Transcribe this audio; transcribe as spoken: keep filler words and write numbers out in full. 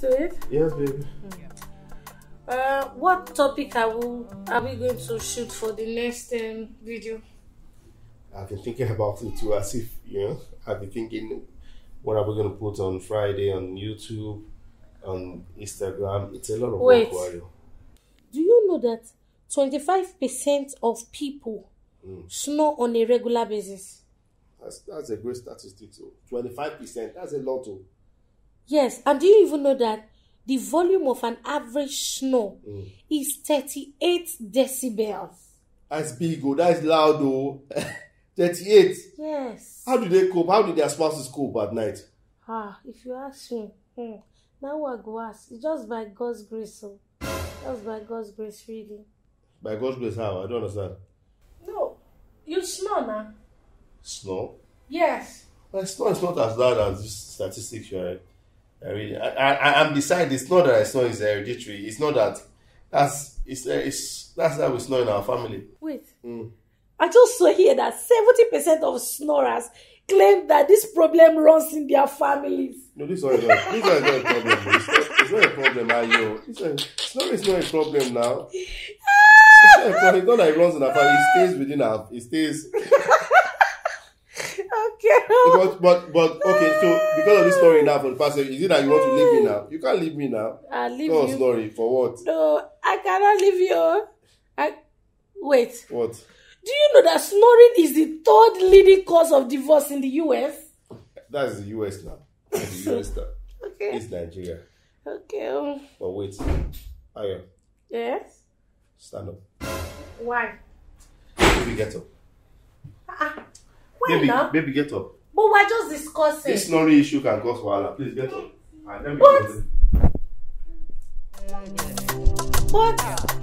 Steve? Yes, baby. Uh, what topic are we, are we going to shoot for the next um, video? I've been thinking about it too, as if, you know, I've been thinking, what are we going to put on Friday, on YouTube, on Instagram? It's a lot of Wait. work. Wait, do you know that twenty-five percent of people mm. snore on a regular basis? That's, that's a great statistic, so twenty-five percent, that's a lot of. Yes, and do you even know that the volume of an average snore mm. is thirty-eight decibels? That's big, oh, that's loud, oh. thirty-eight? Yes. How do they cope? How do their spouses cope at night? Ah, if you ask me, hmm, now I go ask. It's just by God's grace, oh. Just by God's grace, really. By God's grace, how? I don't understand. No, you snore now. Snore? Yes. Well, snore is not as loud as this statistics, right? I really, I, I, I'm beside. It's not that I snore is hereditary. It's not that. That's it's it's that's how we snore in our family. Wait, mm. I just saw here that seventy percent of snorers claim that this problem runs in their families. No, this one is not. This one is not a problem. It's not, it's not a problem, are you? Snoring is not a problem now. It's not a problem. It's not that it runs in our family. It stays within our. It stays. Okay. But, but, but, okay, so because of this story now for the past, is it that you want to leave me now? You can't leave me now. I'll leave no, you. No, sorry, for what? No, I cannot leave you. I... Wait. What? Do you know that snoring is the third leading cause of divorce in the U S? That's the U S now. That's the U S now. Okay. It's Nigeria. Okay. But wait. Aya. Yes? Stand up. Why? Baby, get up. Ah. Why baby, now? Baby, get up. But we're just discussing. This snoring issue can cause wahala. Please get up. What? What?